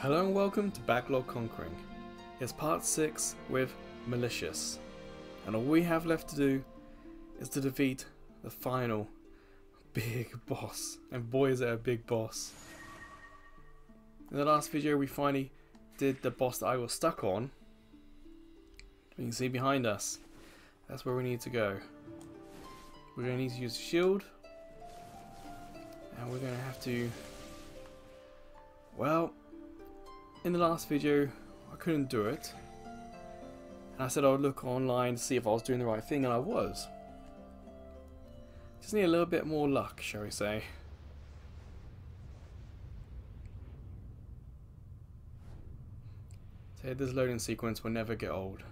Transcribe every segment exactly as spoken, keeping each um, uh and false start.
Hello and welcome to Backlog Conquering. It's part six with Malicious, and all we have left to do is to defeat the final big boss, and boy is it a big boss. In the last video we finally did the boss that I was stuck on. You can see behind us, that's where we need to go. We're going to need to use the shield, and we're going to have to, well, in the last video I couldn't do it, and I said I would look online to see if I was doing the right thing, and I was. Just need a little bit more luck, shall we say. So this loading sequence will never get old.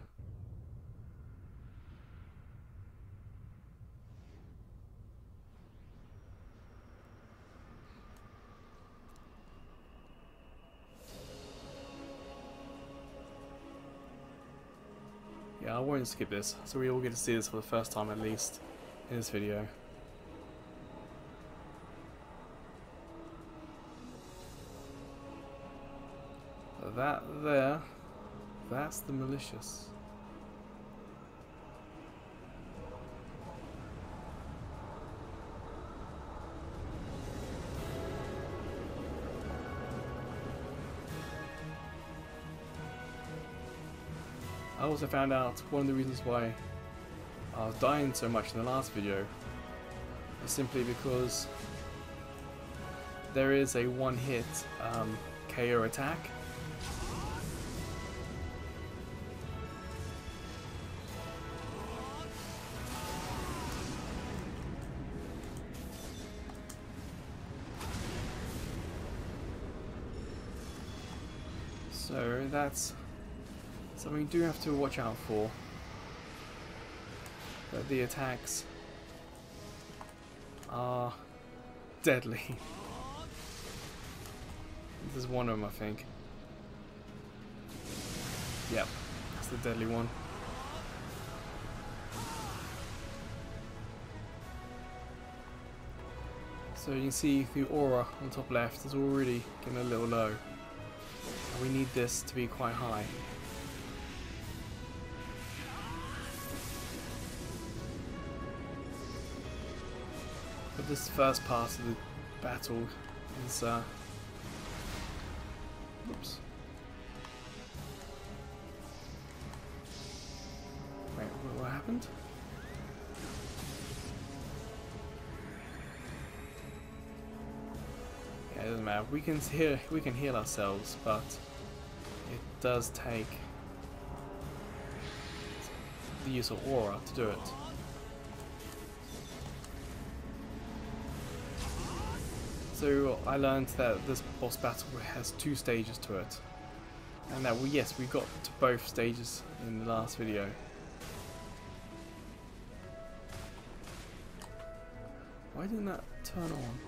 Yeah, I won't skip this, so we all get to see this for the first time at least in this video. That there, that's the Malicious. I also found out one of the reasons why I was dying so much in the last video is simply because there is a one hit um, K O attack. So that's something you do have to watch out for, that the attacks are deadly. This is one of them, I think. Yep, that's the deadly one. So you can see the aura on top left is already getting a little low. We need this to be quite high. But this first part of the battle is uh oops. Wait, what happened? Yeah, it doesn't matter. We can heal we can heal ourselves, but it does take the use of aura to do it. So I learned that this boss battle has two stages to it, and that we, yes, we got to both stages in the last video. Why didn't that turn on?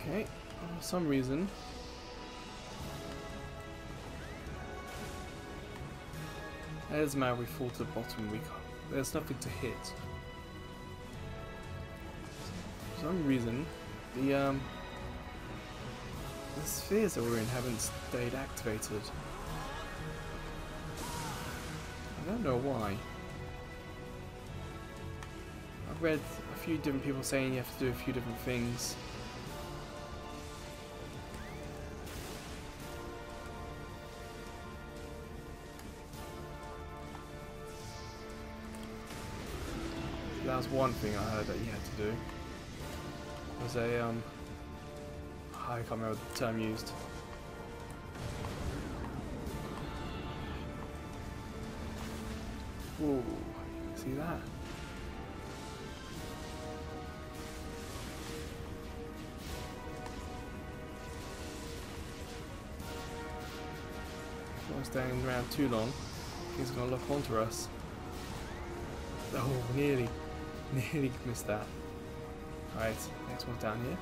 Okay, for some reason as man we fall to the bottom, we can't, there's nothing to hit. For some reason the um the spheres that we're in haven't stayed activated. I don't know why. I've read a few different people saying you have to do a few different things. That was one thing I heard that you had to do. It was a, um, I can't remember the term used. Whoa, see that? If I'm staying around too long, he's gonna lock onto us. Oh, nearly. Nearly missed that. Alright, next one's down here.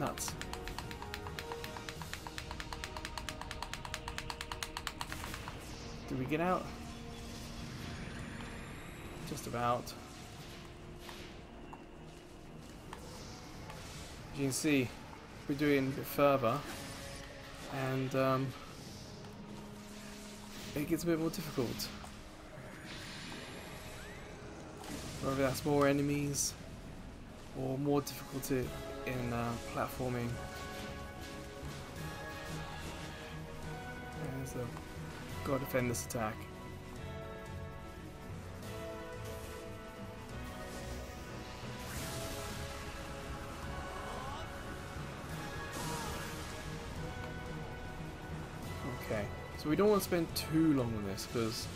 Nuts. Did we get out? Just about. As you can see, we're doing a bit further, and um, it gets a bit more difficult. Whether that's more enemies or more difficulty in uh, platforming. There's the gotta defend this attack. Okay, so we don't want to spend too long on this because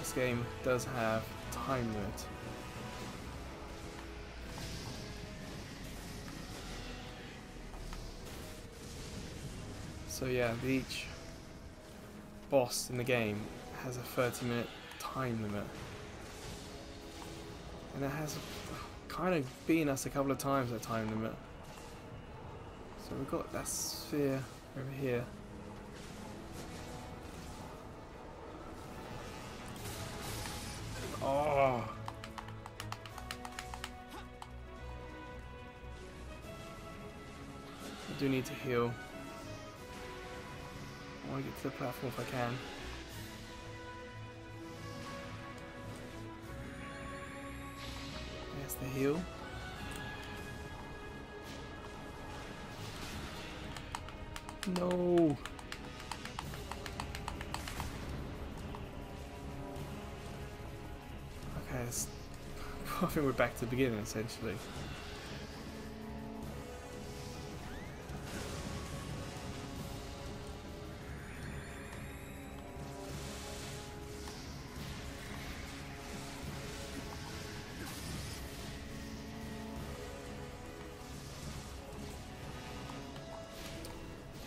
this game does have time limit. So yeah, each boss in the game has a thirty minute time limit. And it has kind of beaten us a couple of times, that time limit. So we've got that sphere over here. Oh! I do need to heal. I want to get to the platform if I can. There's the heal. No! Okay, it's, I think we're back to the beginning essentially.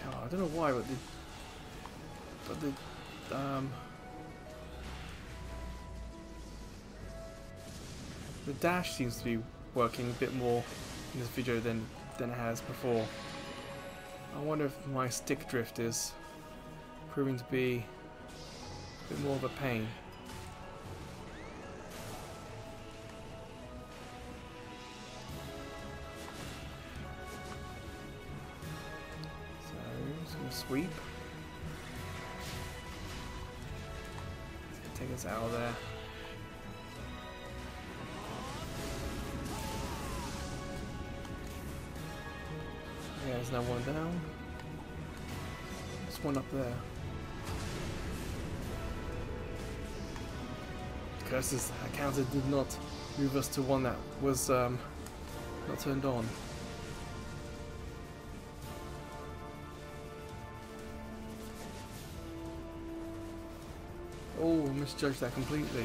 I don't know why, but the, but the, um, the dash seems to be working a bit more in this video than, than it has before. I wonder if my stick drift is proving to be a bit more of a pain. Sweep. Take us out of there. Yeah, there's no one down. There's one up there. Curses! I counted did not move us to one that was um, not turned on. Oh, misjudged that completely.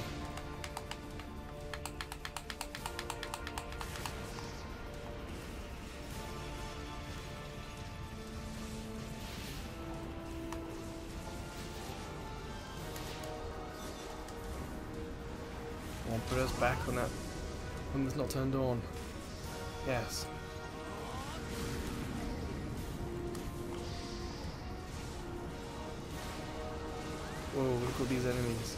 Come on, put us back on that one that's not turned on. Yes. Whoa, look at these enemies.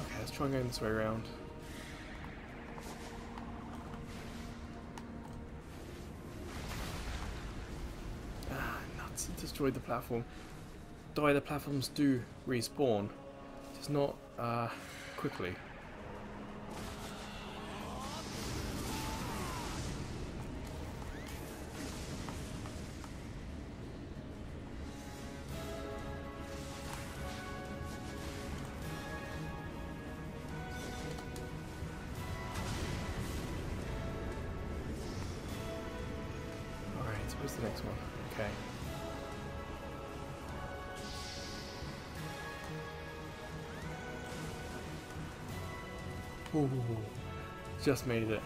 Okay, let's try and go this way around. Ah, nuts, it destroyed the platform. The way the platforms do respawn, just not uh, quickly. Where's the next one? Okay. Ooh, just made it.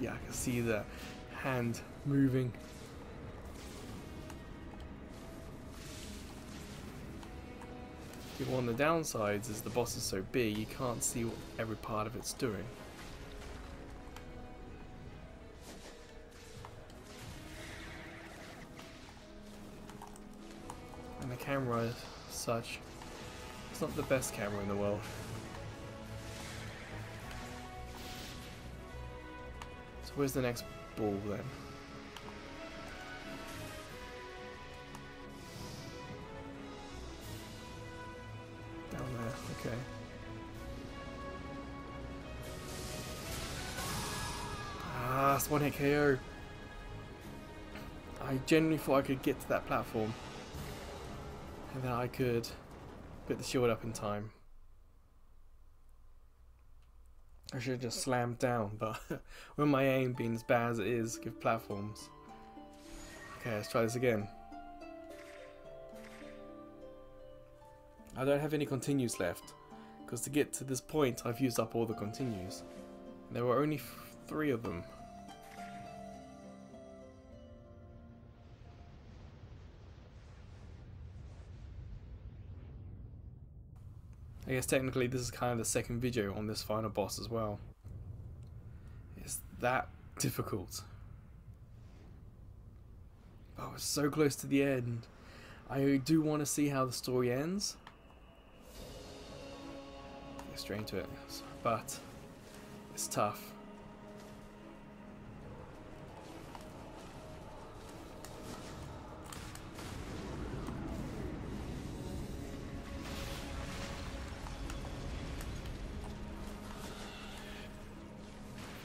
Yeah, I can see the hand moving. But one of the downsides is the boss is so big you can't see what every part of it's doing. And the camera as such, it's not the best camera in the world. So where's the next ball then? Okay. Ah, it's one hit K O. I genuinely thought I could get to that platform and then I could put the shield up in time. I should have just slammed down, but with my aim being as bad as it is, give platforms. Okay, let's try this again. I don't have any continues left, because to get to this point I've used up all the continues. There were only three of them. I guess technically this is kind of the second video on this final boss as well. It's that difficult. Oh, it's so close to the end. I do want to see how the story ends. Straight into it, but it's tough.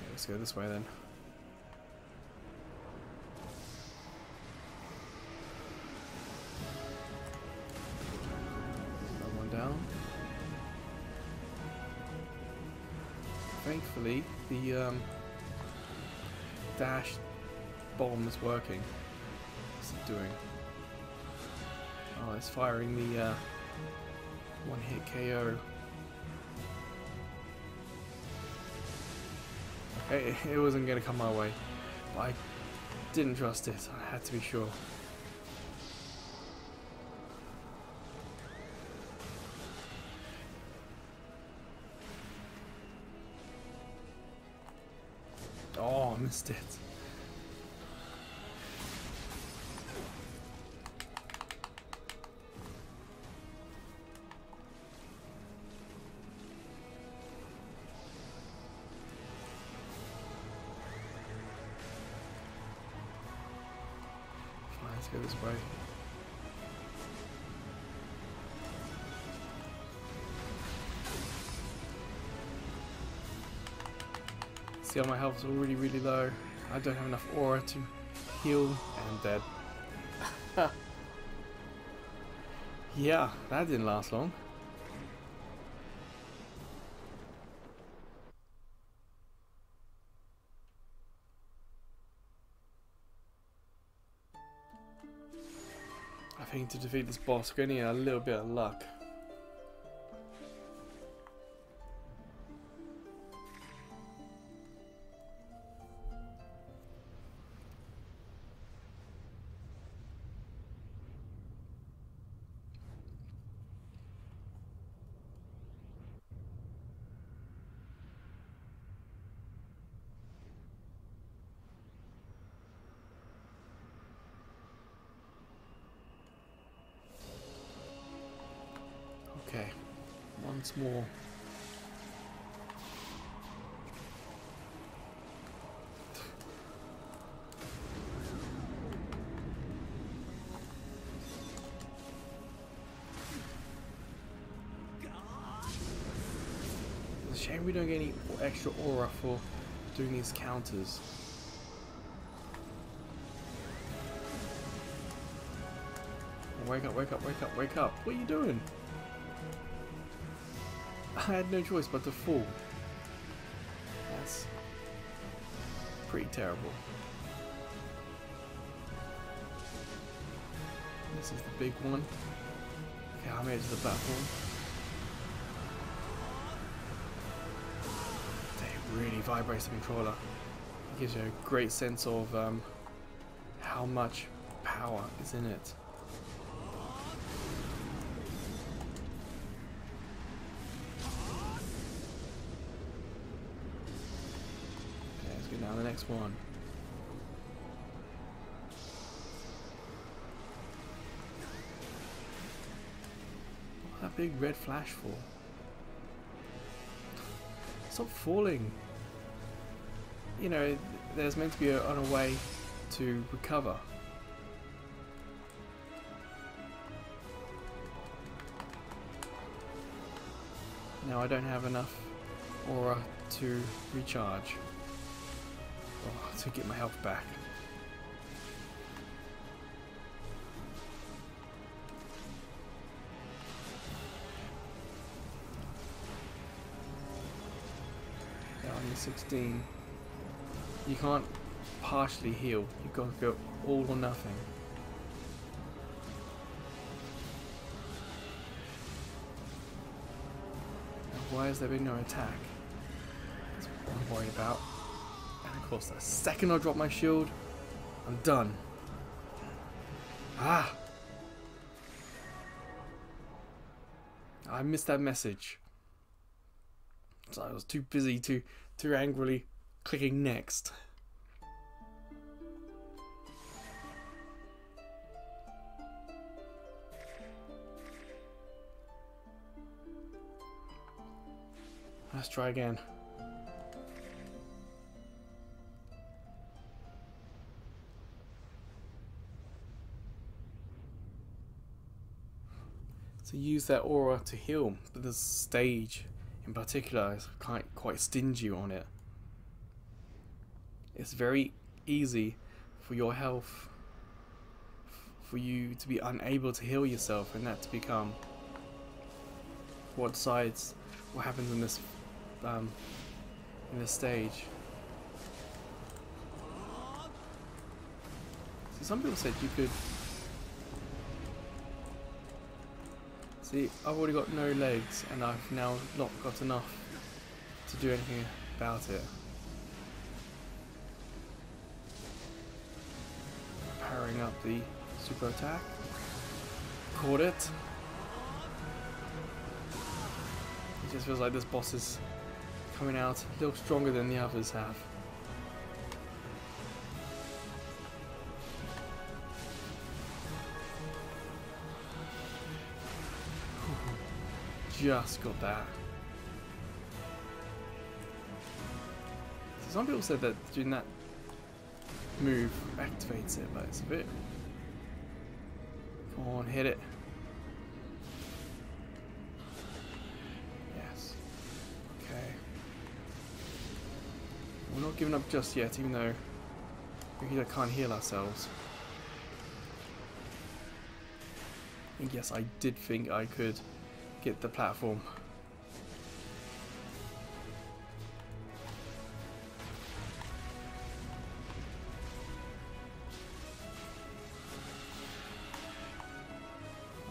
Okay, let's go this way then. Another one down. Thankfully, the um, dash bomb is working. What's it doing? Oh, it's firing the uh, one-hit K O. Okay, it wasn't going to come my way, but I didn't trust it. I had to be sure. Oh, I missed it. Fine, let's go this way. See how my health's already really low. I don't have enough aura to heal, and I'm dead. Yeah, that didn't last long. I think to defeat this boss, we're gonna need a little bit of luck. Okay, once more. It's a shame we don't get any extra aura for doing these counters. Wake up, wake up, wake up, wake up. What are you doing? I had no choice but to fall. That's pretty terrible. This is the big one. Okay, I made it to the platform. It really vibrates the controller. It gives you a great sense of um, how much power is in it. next one. What's that big red flash for? Stop falling. You know, there's meant to be a, on a way to recover. Now I don't have enough aura to recharge. Oh, to get my health back. sixteen. You can't partially heal. You've got to go all or nothing. Why has there been no attack? That's what I'm worried about. And of course, the second I drop my shield, I'm done. Ah! I missed that message. So I was too busy to too angrily clicking next. Let's try again. So use that aura to heal, but the stage in particular is quite, quite stingy on it. It's very easy for your health, for you to be unable to heal yourself, and that to become what sides, what happens in this, um, in this stage. So some people said you could. See, I've already got no legs, and I've now not got enough to do anything about it. Powering up the super attack. Caught it. It just feels like this boss is coming out a little stronger than the others have. Just got that. So some people said that doing that move activates it, but it's a bit. Come on, hit it. Yes. Okay. We're not giving up just yet, even though we can't heal ourselves. And yes, I did think I could get the platform. Oh,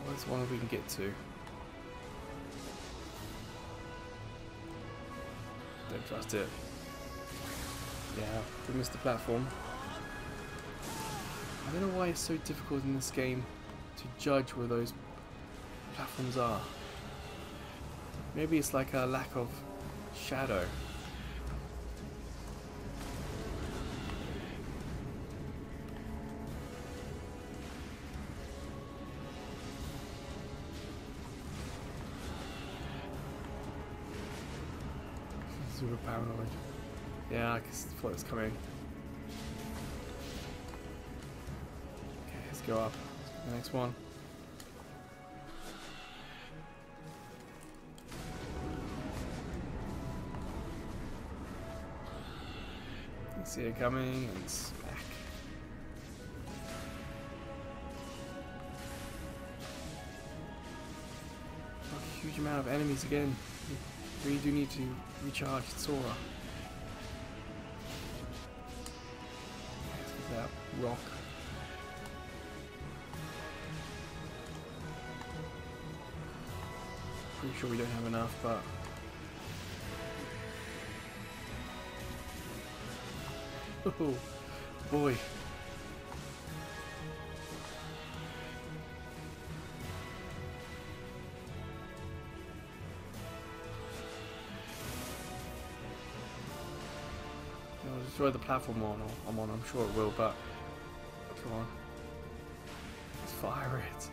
there's one we can get to. Don't trust it. Yeah, we missed the platform. I don't know why it's so difficult in this game to judge where those platforms are. Maybe it's like a lack of shadow. Super paranoid. Yeah, I thought it was coming. Okay, let's go up. Let's go the next one. See it coming and smack. Not a huge amount of enemies again. We really do need to recharge its aura. Let's get that rock. Pretty sure we don't have enough, but. Oh boy. I'll just destroy the platform on, I'm on, I'm sure it will, but come on. Let's fire it.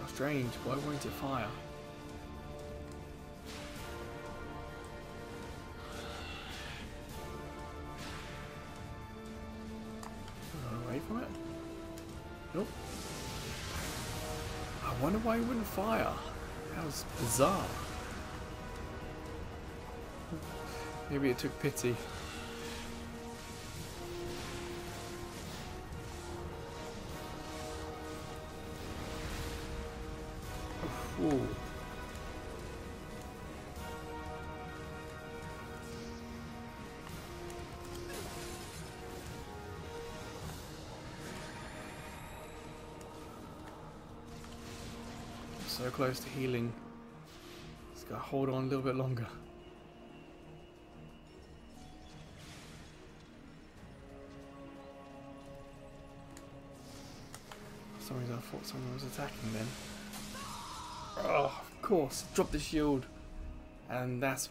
How strange, why won't it fire? Nope. I wonder why he wouldn't fire. That was bizarre. Maybe it took pity. Ooh. So close to healing. Just gotta hold on a little bit longer. For some reason I thought someone was attacking them. Oh, of course, drop the shield. And that's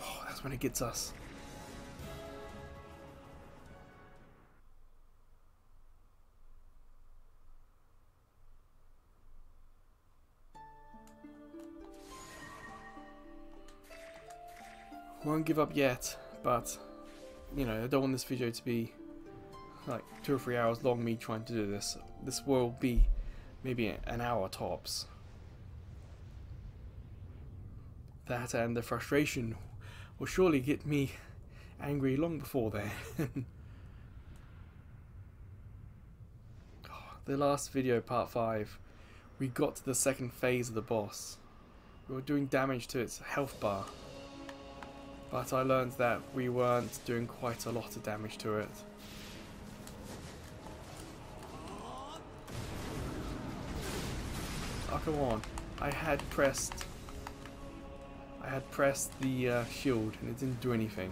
oh, that's when it gets us. Won't give up yet, but you know, I don't want this video to be like two or three hours long, me trying to do this. This will be maybe an hour tops. That and the frustration will surely get me angry long before then. The last video, part five, we got to the second phase of the boss. We were doing damage to its health bar. But I learned that we weren't doing quite a lot of damage to it. Oh, come on. I had pressed... I had pressed the uh, shield and it didn't do anything.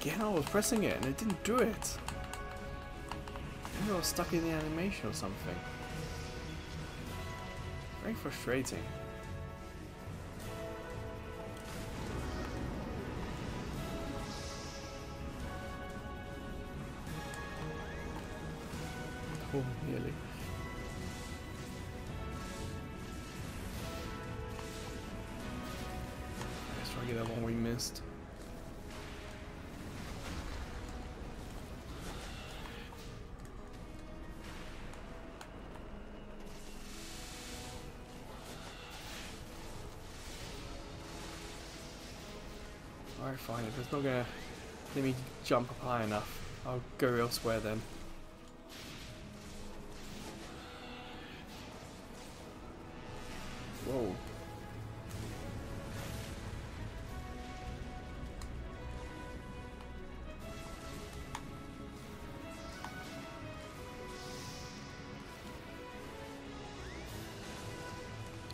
Again, I was pressing it and it didn't do it. I was stuck in the animation or something. Very frustrating. Oh, nearly. Let's try to get that one we missed. Alright, fine, if it's not gonna let me jump up high enough, I'll go elsewhere then. Whoa.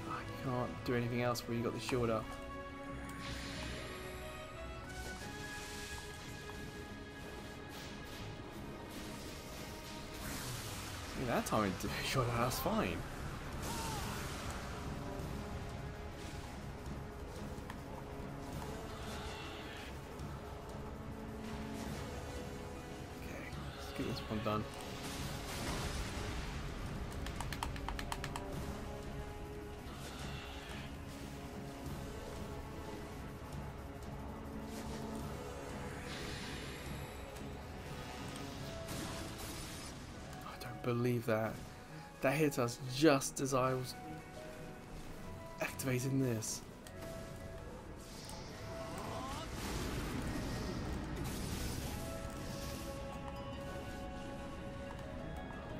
I can't do anything else where you got the shield up. That time it shot out, that's fine. Okay, let's get this one done. Believe that. That hit us just as I was activating this.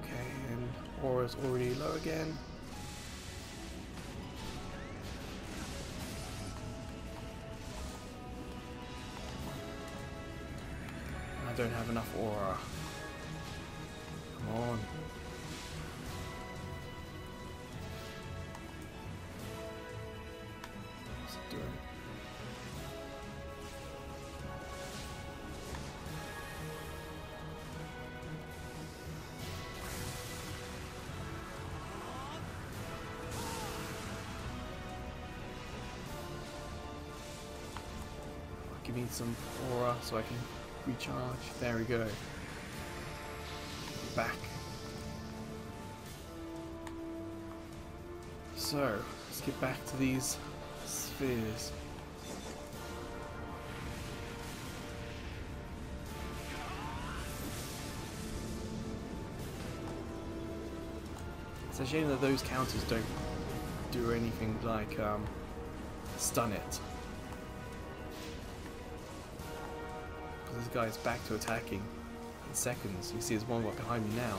Okay, and aura's already low again. I don't have enough aura. Come on. What's it doing? give me some aura so I can recharge. There we go. Back. So, let's get back to these spheres. It's a shame that those counters don't do anything like um, stun it. This guy's back to attacking in seconds. You see, there's one right behind me now.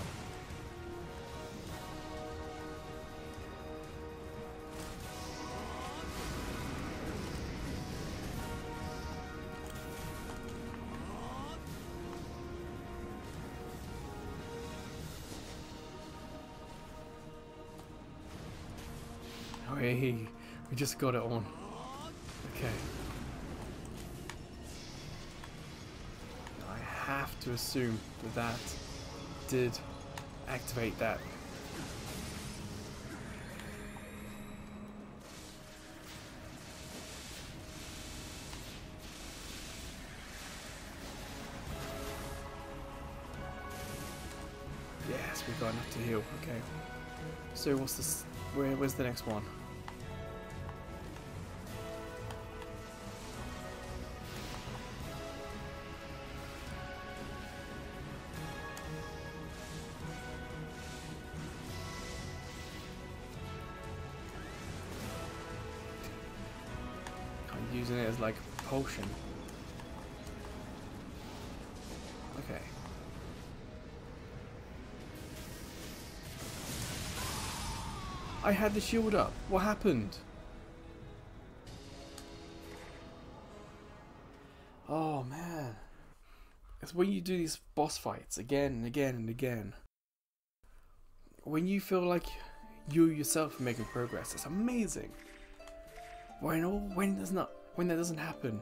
Hey, we just got it on. Okay. I have to assume that that did activate that. Yes, we got enough to heal. Okay. So what's this? Where, where's the next one? Using it as like propulsion. Okay. I had the shield up. What happened? Oh man. It's when you do these boss fights again and again and again. When you feel like you yourself are making progress, it's amazing. When all when there's not when that doesn't happen,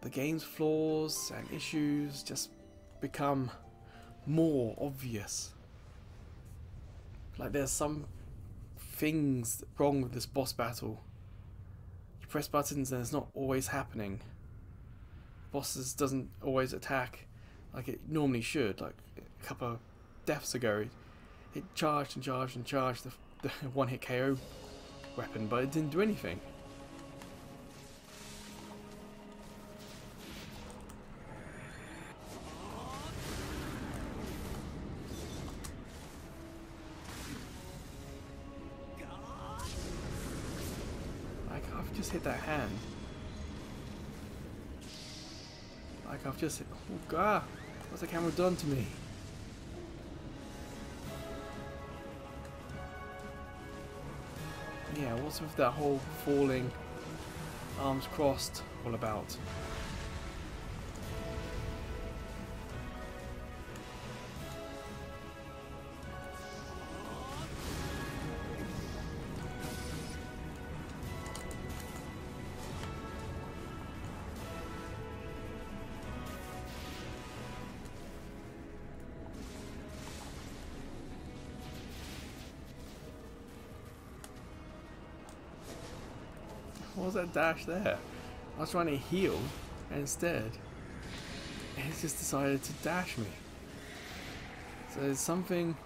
the game's flaws and issues just become more obvious. Like there's some things wrong with this boss battle. You press buttons and it's not always happening. Bosses doesn't always attack like it normally should. Like a couple of deaths ago, it, it charged and charged and charged the, the one-hit K O weapon, but it didn't do anything. Like, I've just hit that hand. Like, I've just hit... Oh, God! What's the camera done to me? Yeah, what's with that whole falling, arms crossed, all about? What was that dash there? I was trying to heal, and instead, it just decided to dash me. So there's something,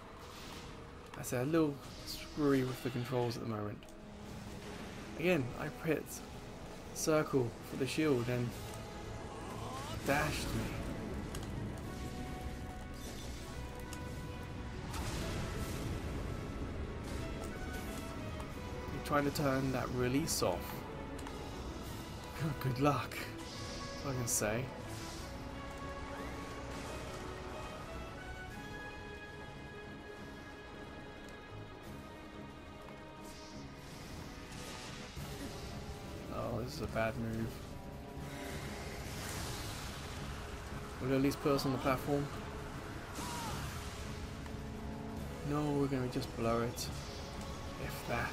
I said, a little screwy with the controls at the moment. Again, I hit circle for the shield and dashed me. You're trying to turn that release off. Good luck, that's what I can say. Oh, this is a bad move. Will it at least put us on the platform? No, we're going to just blow it. If that.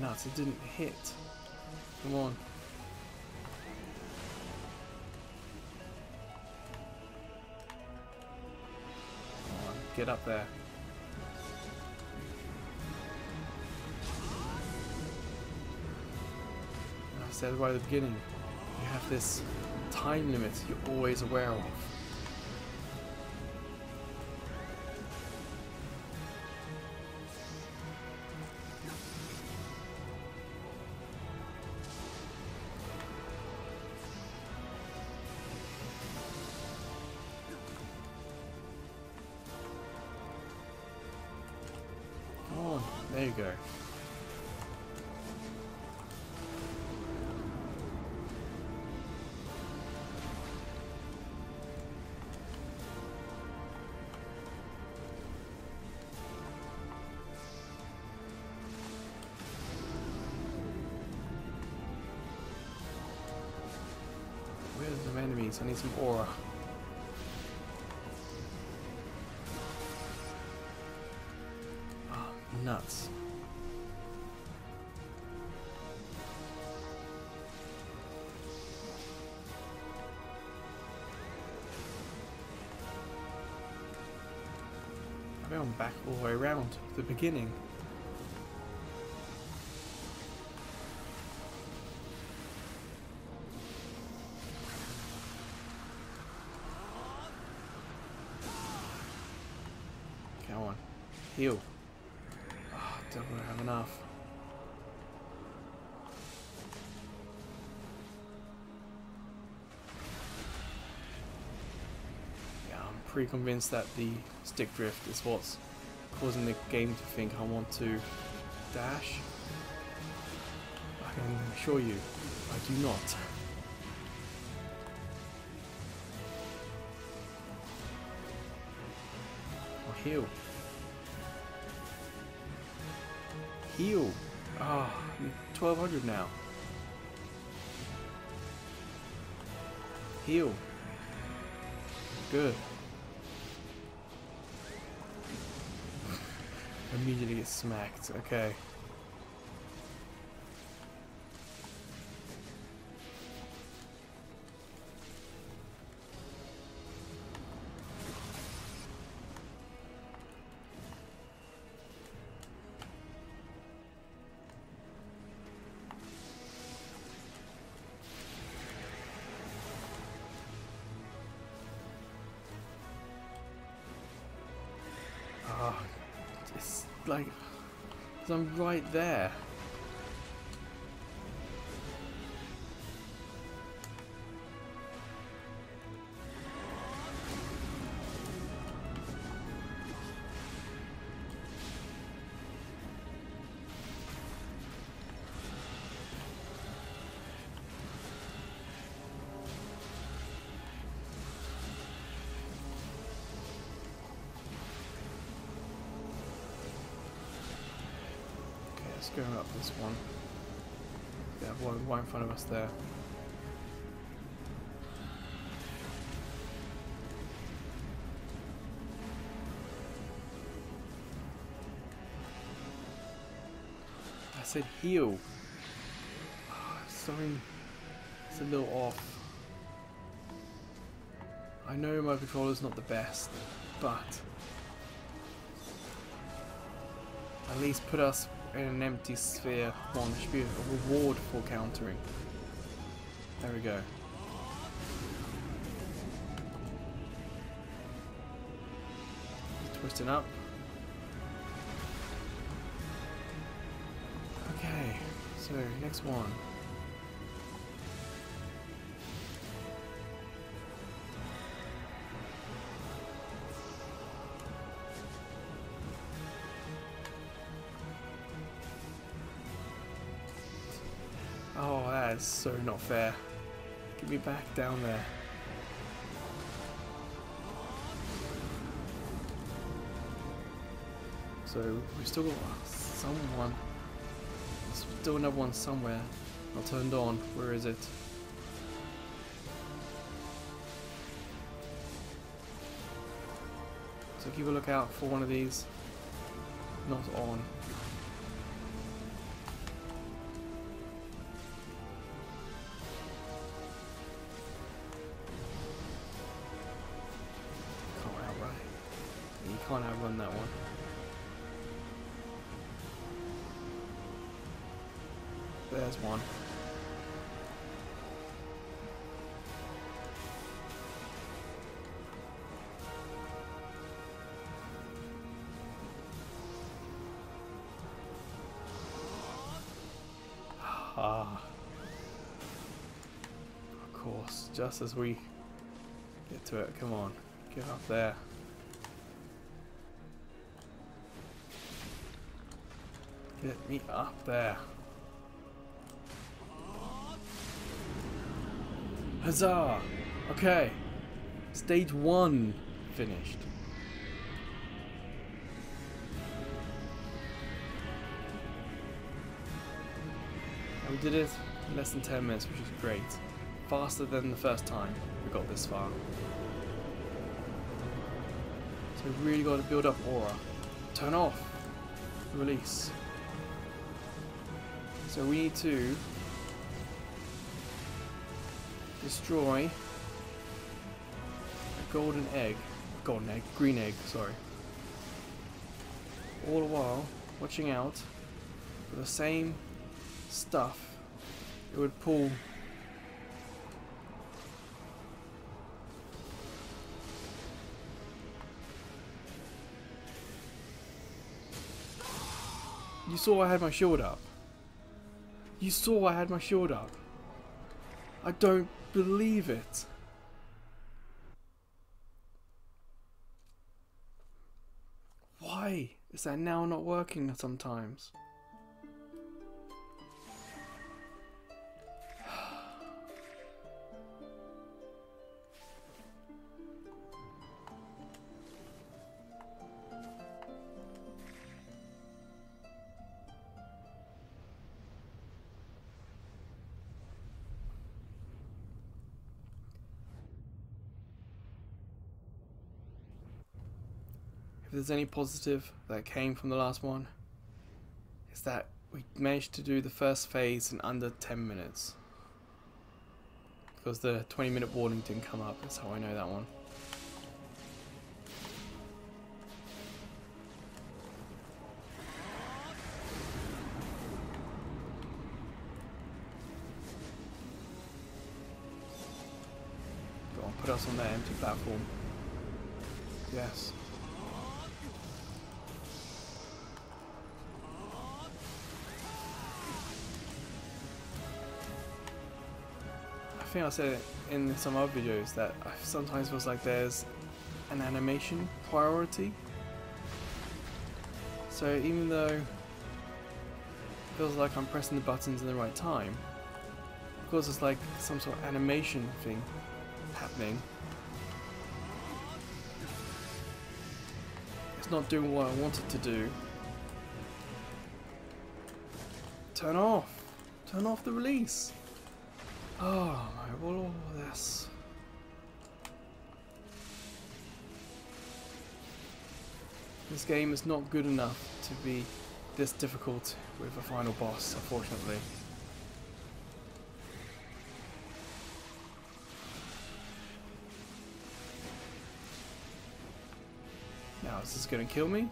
nuts, it didn't hit. Come on. Come on, get up there. I said right at the beginning, you have this time limit you're always aware of. There you go. Where's the enemies? I need some aura. Nuts. I mean, I'm back all the way around to the beginning. Come on, heal. Don't really have enough. Yeah, I'm pretty convinced that the stick drift is what's causing the game to think I want to dash. I can assure you, I do not. Or heal. Heal. Ah, oh, twelve hundred now. Heal. Good. Immediately get smacked. Okay. It's like, cause I'm right there. Let's go up this one. Yeah, one right in front of us there. I said heal. Oh, sorry, it's a little off. I know my controller's not the best, but at least put us in an empty sphere. Come on, there should be a reward for countering. There we go. Twisting up. Okay, so next one. Oh, that is so not fair. Get me back down there. So, we've still got someone. There's still another one somewhere. Not turned on. Where is it? So keep a look out for one of these. Not on. There's one. Ah. Of course, just as we get to it, come on, get up there. Get me up there. Huzzah! Okay. Stage one finished. And we did it in less than ten minutes, which is great. Faster than the first time we got this far. So we've really got to build up aura. Turn off. Release. So we need to destroy a golden egg, golden egg, green egg, sorry. All the while watching out for the same stuff it would pull . You saw I had my shield up. You saw I had my shield up. I don't believe it. Why is that now not working sometimes? If there's any positive that came from the last one, is that we managed to do the first phase in under ten minutes. Because the twenty minute warning didn't come up, that's how I know that one. Go on, put us on that empty platform. Yes. I think I said it in some other videos that I sometimes feels like there's an animation priority. So even though it feels like I'm pressing the buttons in the right time, of course it's like some sort of animation thing happening. It's not doing what I want it to do. Turn off! Turn off the release! Oh my lord, all this. This game is not good enough to be this difficult with a final boss, unfortunately. Now, is this going to kill me?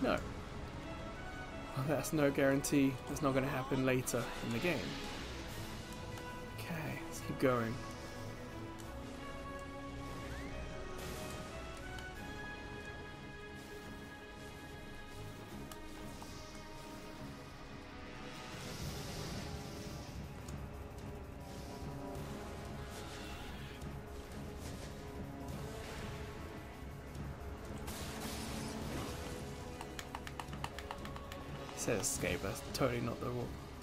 No. That's no guarantee that's not going to happen later in the game. Okay, let's keep going. Says escape, that's totally not the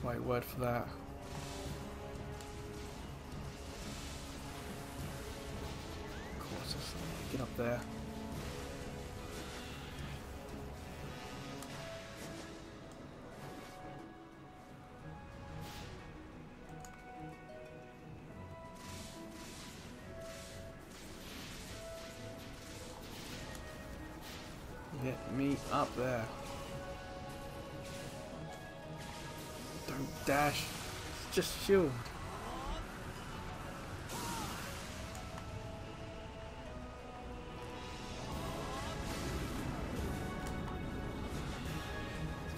right word for that. Of course, just get up there. Get me up there. Don't dash, it's just shield.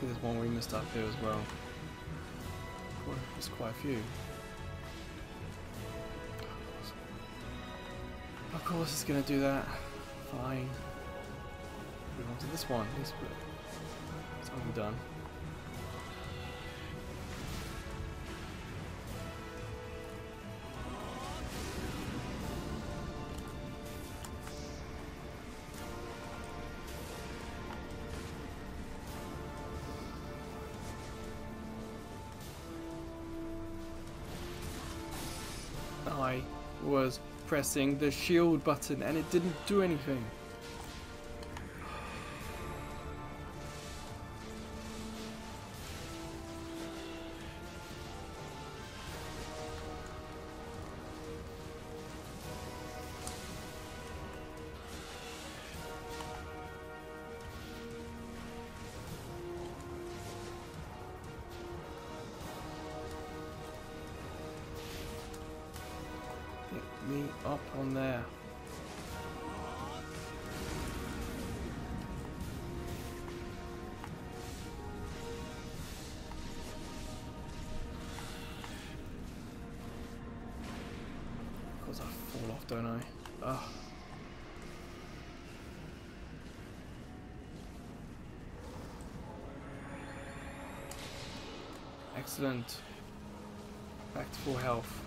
think there's one we missed up here as well. There's quite a few. Of course it's going to do that. Fine. Move on to this one. This bit. It's undone. I was pressing the shield button and it didn't do anything. Me up on there. Of course I fall off, don't I? Ugh. Excellent. Back to full health.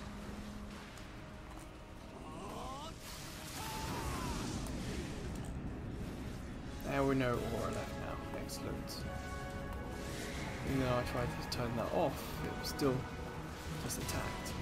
Now we know aura left now. Excellent. Even though I tried to turn that off, it was still just attacked.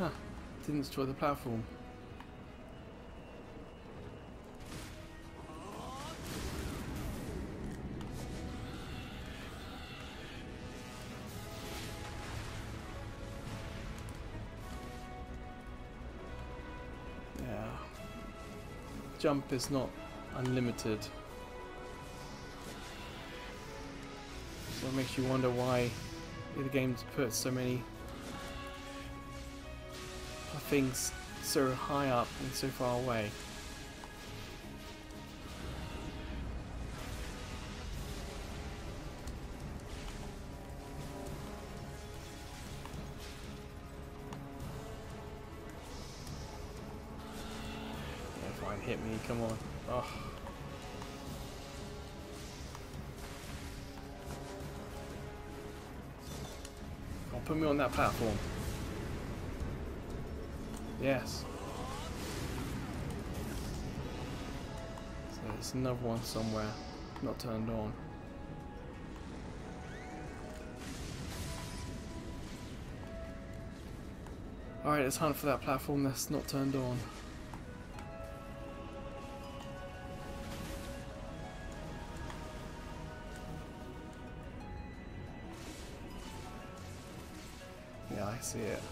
Huh, didn't destroy the platform. Yeah. Jump is not unlimited. So it makes you wonder why the game's put so many things so high up and so far away. Yeah, fine, hit me, come on. Oh. Oh, put me on that platform. Yes. So there's another one somewhere, not turned on. Alright, let's hunt for that platform that's not turned on. Yeah, I see it.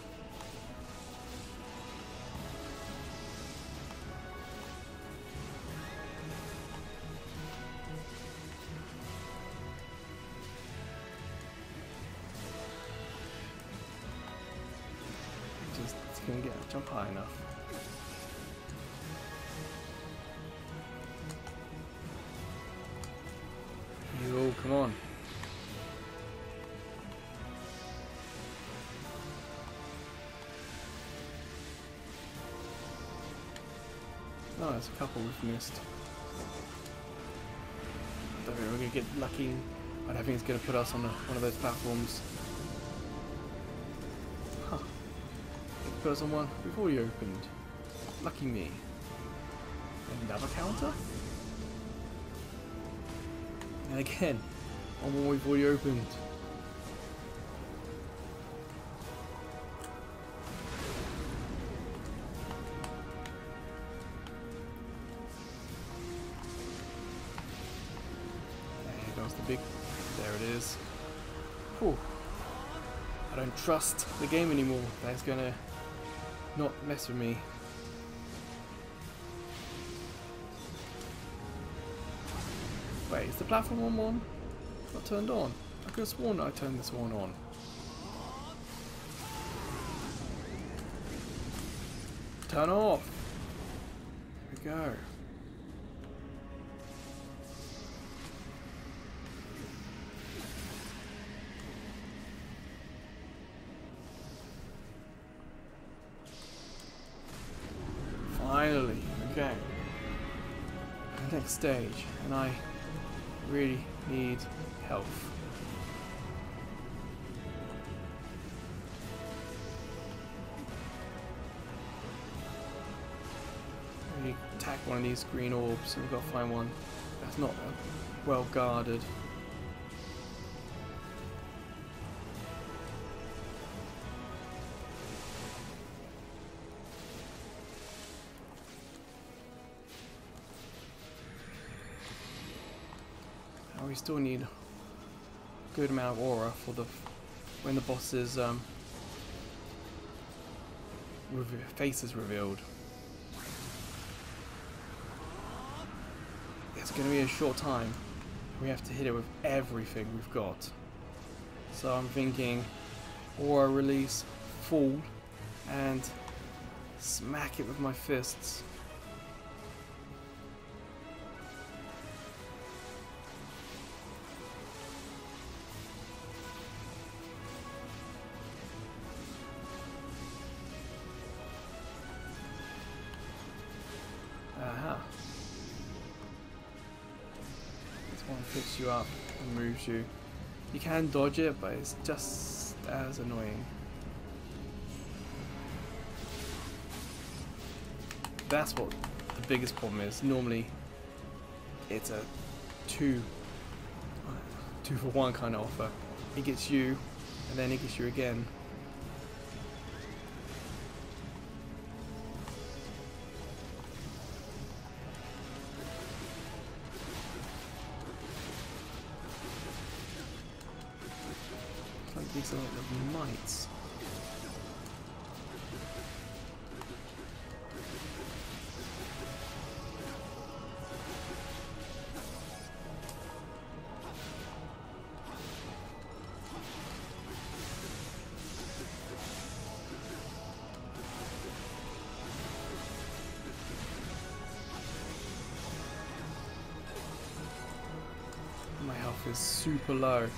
Can get jump high enough. Yo, come on. No, there's a couple we've missed. I don't think we're gonna get lucky. I don't think it's gonna put us on a, one of those platforms. Someone before you opened. Lucky me. Another counter? And again, on one we've already opened. big. There it is. Whew. I don't trust the game anymore. That's gonna not mess with me. Wait, is the platform on one? Not turned on. I could have sworn I turned this one on. Turn off. There we go. Finally, okay. The next stage, and I really need health. We need to attack one of these green orbs, and we've got to find one that's not well guarded. We still need a good amount of aura for the when the boss is um, face is revealed. It's going to be a short time. We have to hit it with everything we've got. So I'm thinking aura release, fall, and smack it with my fists. Picks you up and moves you. You can dodge it, but it's just as annoying. That's what the biggest problem is. Normally, it's a two, two for one kind of offer. It gets you, and then it gets you again. These are like the mites. My health is super low.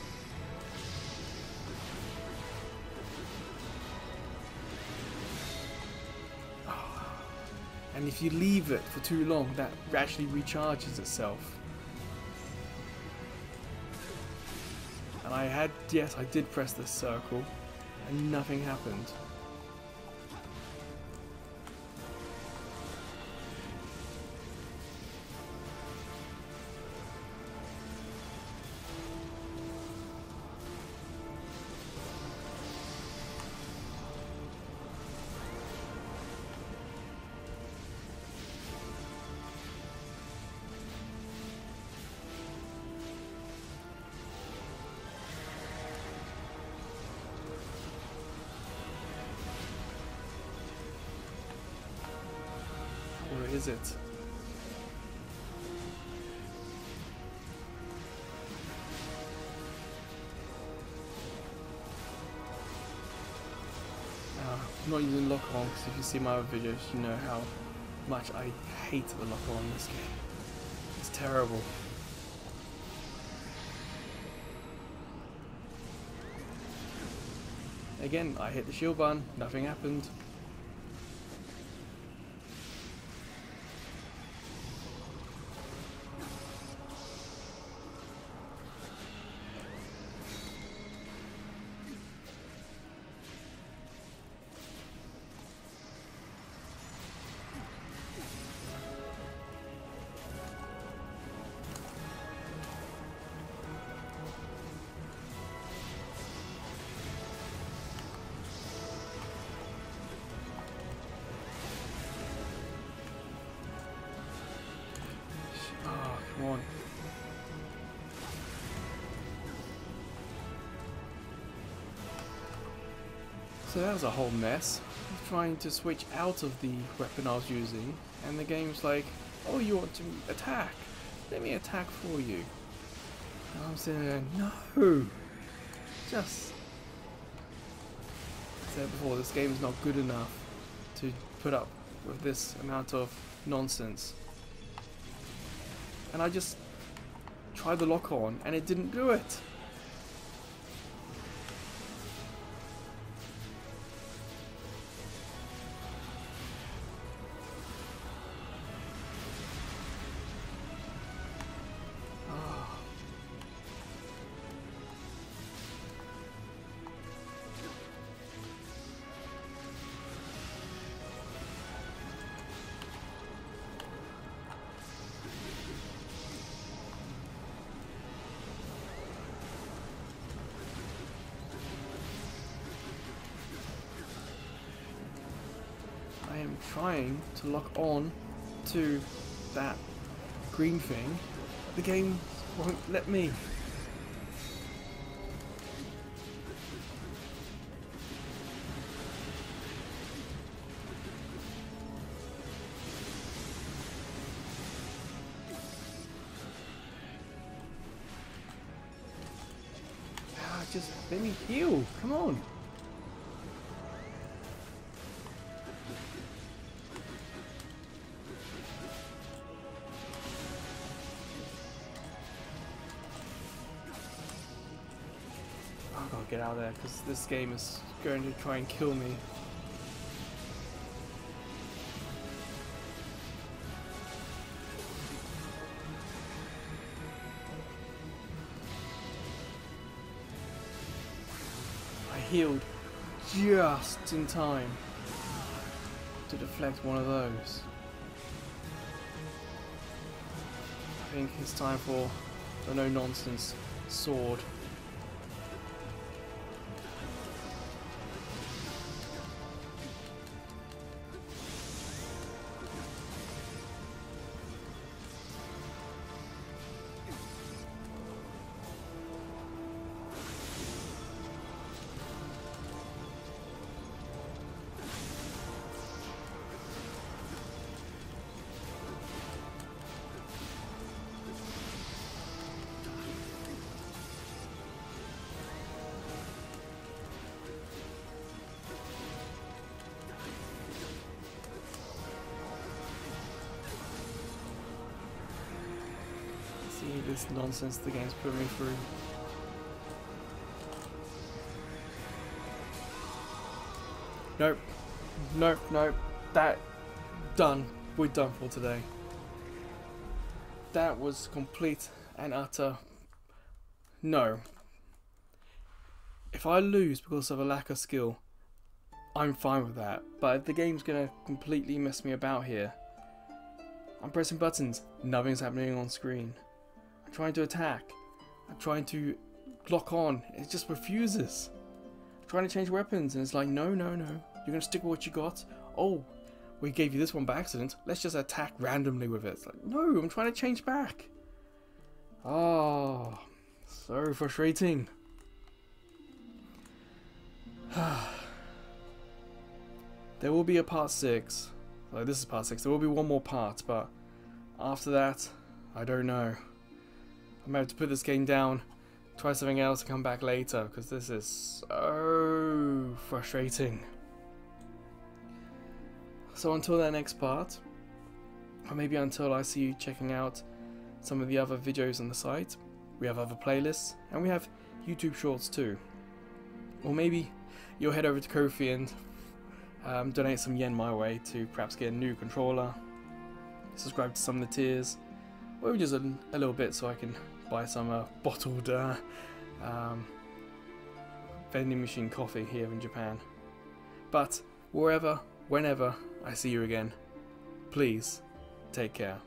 And if you leave it for too long, that actually recharges itself. And I had, yes, I did press this circle, and nothing happened. Is it? Uh, I'm not using lock on because if you see my other videos, you know how much I hate the lock on in this game. It's terrible. Again, I hit the shield button, nothing happened. So that was a whole mess. I'm trying to switch out of the weapon I was using, and the game's like, oh, you want to attack? Let me attack for you. And I'm sitting there, no! Just... I said before, this game is not good enough to put up with this amount of nonsense. And I just tried the lock on, and it didn't do it! I am trying to lock on to that green thing, but the game won't let me. Ah, just let me heal, come on. Get out of there, because this game is going to try and kill me. I healed just in time to deflect one of those. I think it's time for the no-nonsense sword. This nonsense the game's put me through. Nope. Nope, nope. That... Done. We're done for today. That was complete and utter... No. If I lose because of a lack of skill, I'm fine with that. But if the game's gonna completely mess me about here, I'm pressing buttons. Nothing's happening on screen. I'm trying to attack, I'm trying to lock on, it just refuses. I'm trying to change weapons and it's like, no, no, no, you're going to stick with what you got. Oh, we gave you this one by accident, let's just attack randomly with it. It's like, no, I'm trying to change back. Oh, so frustrating. There will be a part six. So this is part six, there will be one more part, but after that, I don't know. I'm going to have to put this game down, try something else and come back later, because this is so frustrating. So until that next part, or maybe until I see you checking out some of the other videos on the site, we have other playlists, and we have YouTube shorts too. Or maybe you'll head over to Ko-fi and um, donate some yen my way to perhaps get a new controller, subscribe to some of the tiers, or just a, a little bit so I can buy some uh, bottled uh, um, vending machine coffee here in Japan. But wherever, whenever I see you again, please take care.